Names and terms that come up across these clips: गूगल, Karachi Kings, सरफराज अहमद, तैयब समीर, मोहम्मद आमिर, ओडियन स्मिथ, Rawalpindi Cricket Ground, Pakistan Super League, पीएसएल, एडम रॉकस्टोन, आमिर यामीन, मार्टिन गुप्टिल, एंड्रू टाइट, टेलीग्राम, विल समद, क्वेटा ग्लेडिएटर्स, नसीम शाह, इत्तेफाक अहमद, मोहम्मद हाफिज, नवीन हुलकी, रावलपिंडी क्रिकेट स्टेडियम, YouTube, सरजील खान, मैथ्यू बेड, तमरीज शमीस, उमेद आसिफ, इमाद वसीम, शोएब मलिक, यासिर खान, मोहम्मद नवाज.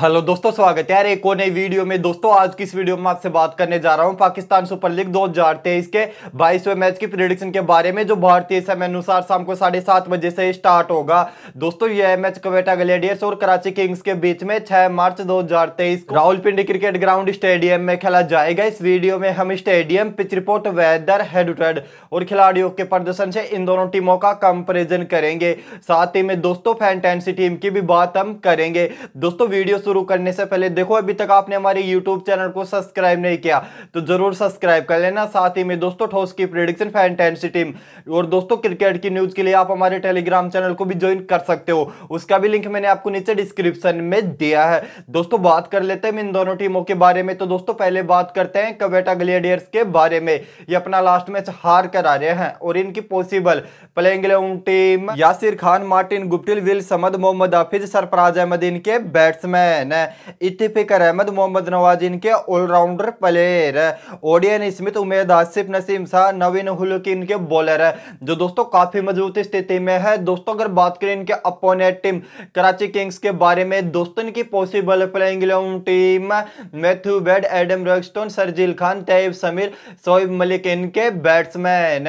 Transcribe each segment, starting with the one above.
Hello दोस्तों, स्वागत है यार एक और नई वीडियो में। दोस्तों आज की इस वीडियो में आपसे बात करने जा रहा हूं पाकिस्तान सुपर लीग 2023 के 22वें मैच की प्रेडिक्शन के बारे में, जो भारतीय समय अनुसार शाम को 7:30 बजे से स्टार्ट होगा। दोस्तों यह मैच क्वेटा ग्लेडिएटर्स और कराची किंग्स के बीच में 6 मार्च 2023 रावलपिंडी क्रिकेट ग्राउंड स्टेडियम में खेला जाएगा। इस वीडियो में हम stadium, pitch report, weather, head to head और खिलाड़ियों के प्रदर्शन से इन दोनों टीमों का कंपेरिजन करेंगे। साथ ही में दोस्तों फैंटेंसी टीम की भी बात हम करेंगे। दोस्तों वीडियो शुरू करने से पहले देखो, अभी तक आपने हमारे YouTube चैनल को सब्सक्राइब नहीं किया तो जरूर सब्सक्राइब कर लेना। साथ ही में दोस्तों ठोस की प्रेडिक्शन, फैंटेसी टीम और दोस्तों क्रिकेट की न्यूज के लिए आप हमारे टेलीग्राम चैनल को भी ज्वाइन कर सकते हो, उसका भी लिंक मैंने आपको नीचे डिस्क्रिप्शन में दिया है। दोस्तों बात कर लेते हैं इन दोनों टीमों के बारे में। तो दोस्तों पहले बात करते हैं क्वेटा ग्लेडिएटर्स के बारे में। ये अपना लास्ट मैच हार कर आ रहे हैं और इनकी possible playing eleven team यासिर खान, मार्टिन गुप्टिल, विल समद, मोहम्मद हाफिज, सरफराज अहमद इनके बैट्समैन, इत्तेफाक अहमद, मोहम्मद नवाज इनके allrounder player, ओडियन स्मिथ, उमेद आसिफ, नसीम शाह, नवीन हुलकी इनके बॉलर है, जो दोस्तों काफी मजबूत स्थिति में है। दोस्तों अगर बात करें इनके अपोनेंट टीम कराची किंग्स के बारे में, दोस्तों इनकी possible playing eleven team मैथ्यू बेड, एडम रॉकस्टोन, सरजील खान, तैयब समीर, शोएब मलिक इनके बैट्समैन,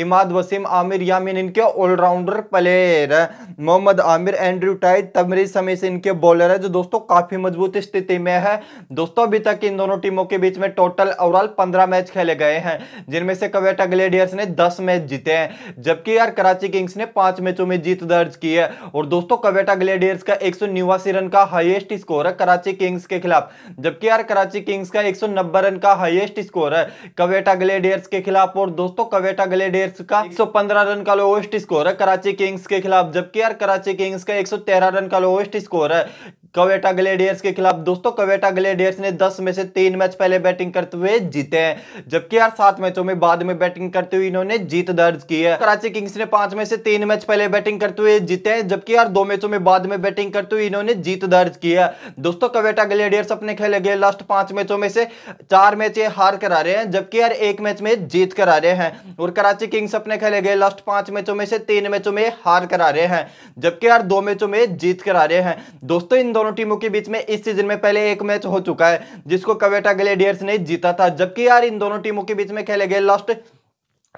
इमाद वसीम, आमिर यामीन इनके allrounder player, मोहम्मद आमिर, एंड्रू टाइट, तमरीज शमीस इनके बॉलर है, जो दोस्तों काफी मजबूत स्थिति में है। दोस्तों अभी तक इन दोनों टीमों के बीच में टोटल ओवरऑल 15 मैच खेले गए हैं, जिनमें से क्वेटा ग्लेडिएटर्स ने 10 मैच जीते हैं, जबकि यार कराची किंग्स ने 5 मैचों में जीत दर्ज की है। और दोस्तों क्वेटा ग्लेडिएटर्स का 189 रन का हाईएस्ट स्कोर है कराची किंग्स के खिलाफ, जबकि यार कराची किंग्स का 190 रन का हाईएस्ट स्कोर है क्वेटा ग्लेडिएटर्स के खिलाफ। और दोस्तों क्वेटा ग्लेडिएटर्स का 115 रन का लोएस्ट स्कोर है कराची किंग्स के खिलाफ, जबकि यार कराची किंग्स का 113 रन का लोएस्ट स्कोर है क्वेटा ग्लेडिएटर्स के खिलाफ। दोस्तों क्वेटा ग्लेडिएटर्स ने 10 में से 3 मैच पहले बैटिंग करते हुए जीते हैं, जबकि यार 7 मैचों में बाद में बैटिंग करते हुए इन्होंने जीत दर्ज की है। कराची किंग्स ने 5 में से 3 मैच पहले बैटिंग करते हुए जीते हैं, जबकि यार 2 मैचों में बाद में बैटिंग करते हुए इन्होंने जीत दर्ज की है। दोस्तों क्वेटा ग्लेडिएटर्स अपने खेले गए लास्ट 5 मैचों में से 4 मैच ये हार कर आ रहे हैं, जबकि यार 1 मैच में जीत कर आ रहे हैं। और कराची किंग्स अपने खेले गए लास्ट 5 मैचों में से 3 मैचों में हार कर आ रहे हैं, जबकि यार 2 मैचों में जीत कर आ रहे हैं। दोस्तों इन दोनों टीमों के बीच में इस सीजन में पहले एक मैच हो चुका है जिसको क्वेटा ग्लेडिएटर्स ने जीता था, जबकि यार इन दोनों टीमों के बीच में खेले गए लास्ट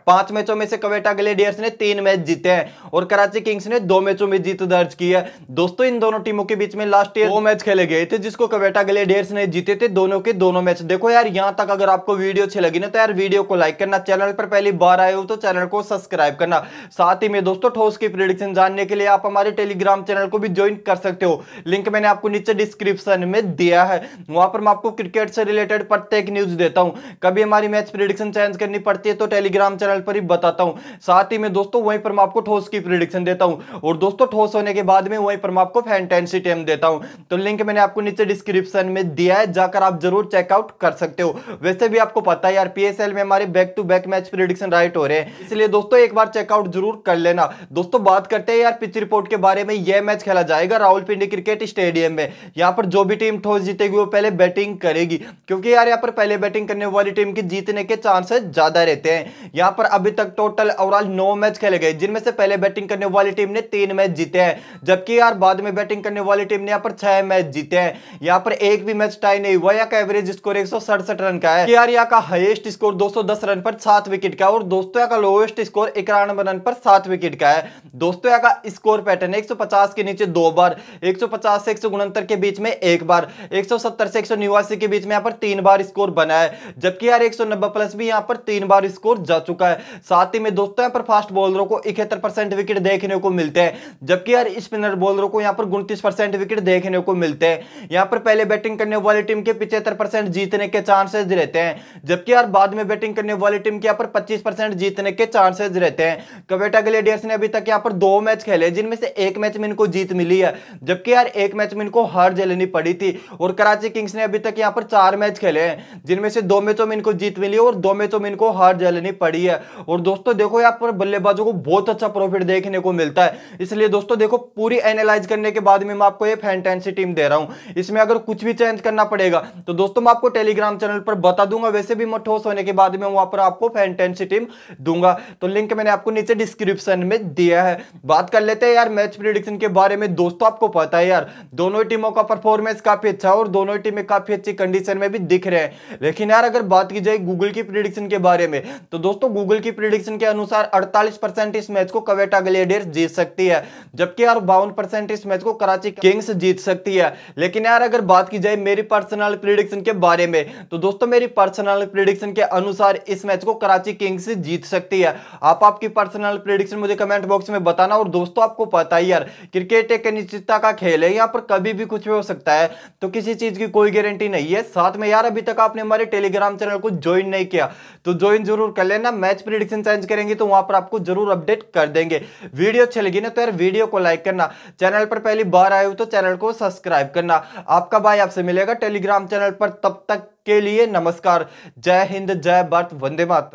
5 मैचों में से क्वेटा ग्लेडिएटर्स ने 3 मैच जीते हैं और कराची किंग्स ने 2 मैचों में जीत दर्ज की है। दोस्तों इन दोनों टीमों के बीच में लास्ट ईयर 2 मैच खेले गए थे जिसको क्वेटा ग्लेडिएटर्स ने जीते थे, दोनों के दोनों मैच। देखो यार यहां तक अगर आपको वीडियो अच्छी लगी ना तो यार वीडियो को लाइक करना, चैनल पर पहली बार आए हो तो चैनल को सब्सक्राइब करना। साथ ही में दोस्तों ठोस की प्रेडिक्शन जानने के लिए आप हमारे टेलीग्राम चैनल को भी ज्वाइन कर सकते हो, लिंक मैंने आपको नीचे डिस्क्रिप्शन में दिया है। वहां पर मैं आपको क्रिकेट से रिलेटेड प्रत्येक न्यूज देता हूँ, कभी हमारी मैच प्रेडिक्शन चेंज करनी पड़ती है तो टेलीग्राम चैनल पर ही बताता हूं। साथ ही में दोस्तों वहीं पर मैं आपको ठोस की प्रेडिक्शन देता हूं और दोस्तों ठोस होने के बाद में वहीं पर मैं आपको फैंटेसी टीम देता हूं, तो लिंक मैंने आपको नीचे डिस्क्रिप्शन में दिया है, जाकर आप जरूर चेकआउट कर सकते हो। वैसे भी आपको पता है यार पीएसएल में हमारे back to back match prediction right हो रहे हैं, इसलिए दोस्तों एक बार चेकआउट जरूर कर लेना। दोस्तों बात करते हैं यार पिच रिपोर्ट के बारे में। यह मैच खेला जाएगा रावलपिंडी क्रिकेट स्टेडियम में। यहाँ पर जो भी टीम ठोस जीतेगी वो पहले बैटिंग करेगी, क्योंकि यार यहाँ पर पहले बैटिंग करने वाली टीम के जीतने के चांसेस ज्यादा रहते हैं। यहाँ पर अभी तक टोटल ओवरऑल 9 मैच खेले गए, जिनमें से पहले बैटिंग करने वाली टीम ने 3 मैच जीते हैं, जबकि यार बाद में बैटिंग करने वाली टीम ने यहाँ पर 6 मैच जीते हैं। यहाँ पर एक भी मैच टाई नहीं हुआ। यहाँ का एवरेज स्कोर 167 रन का है, यार यहाँ का हाईएस्ट स्कोर 210 रन पर 7 विकेट का है और दोस्तों यहाँ का लोएस्ट स्कोर 91 रन पर 7 विकेट का है। दोस्तों यहाँ का स्कोर पैटर्न 150 के नीचे 2 बार, 150 से 169 के बीच में 1 बार, 170 से 189 के बीच में यहाँ पर 3 बार स्कोर बना है, जबकि यार 190 प्लस भी यहाँ पर 3 बार स्कोर जा चुका है। साथ ही में दोस्तों यहाँ पर फास्ट बॉलरों को 71% विकेट देखने को मिलते हैं, जबकि यार स्पिनर बॉलरों को यहाँ पर 29% विकेट देखने को मिलते हैं। यहाँ पर पहले बैटिंग करने वाली टीम के 75% जीतने के चांसेस रहते हैं, जबकि यार बाद में बैटिंग करने वाली टीम के यहाँ पर 25% जीतने के चांसेस रहते हैं। क्वेटा ग्लेडिएटर्स ने अभी तक यहाँ पर 2 मैच खेले, जिनमें से एक मैच में इनको जीत मिली है, जबकि यार एक मैच में इनको हार झेलनी पड़ी थी। और कराची किंग्स ने अभी तक यहाँ पर 4 मैच खेले हैं, जिनमें से 2 मैचों में इनको जीत मिली और 2 मैचों में इनको हार झेलनी पड़ी है। और दोस्तों देखो यहाँ पर बल्लेबाजों को बहुत अच्छा प्रॉफिट देखने को मिलता है। इसलिए दोस्तों देखो पूरी एनालाइज करने के बाद में मैं आपको ये फैंटेसी टीम दे रहा हूं, इसमें अगर कुछ भी चेंज करना पड़ेगा तो दोस्तों मैं आपको टेलीग्राम चैनल पर बता दूंगा। वैसे भी मैं ठोस होने के बाद में वहां पर आपको फैंटेसी टीम दूंगा, तो लिंक मैंने आपको नीचे डिस्क्रिप्शन में दिया है। बात कर लेते हैं यार मैच प्रेडिक्शन के बारे में। दोस्तों आपको पता है यार दोनों टीमों का परफॉर्मेंस काफी अच्छा है और दोनों टीमें काफी अच्छी कंडीशन में भी दिख रहे हैं, लेकिन यार अगर बात की जाए गूगल की प्रेडिक्शन के बारे में तो दोस्तों गूगल की प्रेडिक्शन के अनुसार 48% इस मैच को क्वेटा ग्लेडिएटर्स जीत सकती है, जबकि यार 52% इस मैच को कराची किंग्स जीत सकती है। लेकिन यार अगर बात की जाए मेरी पर्सनल प्रेडिक्शन के बारे में तो दोस्तों मेरी पर्सनल प्रेडिक्शन के अनुसार इस मैच को कराची किंग्स जीत सकती है। आप आपकी पर्सनल प्रेडिक्शन मुझे कमेंट बॉक्स में बताना। और दोस्तों आपको पता ही यार क्रिकेट एक अनिश्चितता का खेल है, यहाँ पर कभी भी कुछ भी हो सकता है, तो किसी चीज की कोई गारंटी नहीं है। साथ में यार अभी तक आपने हमारे टेलीग्राम चैनल को ज्वाइन नहीं किया तो ज्वाइन जरूर कर लेना। मैच प्रेडिक्शन चेंज करेंगे तो वहां पर आपको जरूर अपडेट कर देंगे। वीडियो अच्छी लगी ना तो यार वीडियो को लाइक करना, चैनल पर पहली बार आए हो तो चैनल को सब्सक्राइब करना। आपका भाई आपसे मिलेगा टेलीग्राम चैनल पर, तब तक के लिए नमस्कार। जय हिंद, जय भारत, वंदे मातरम।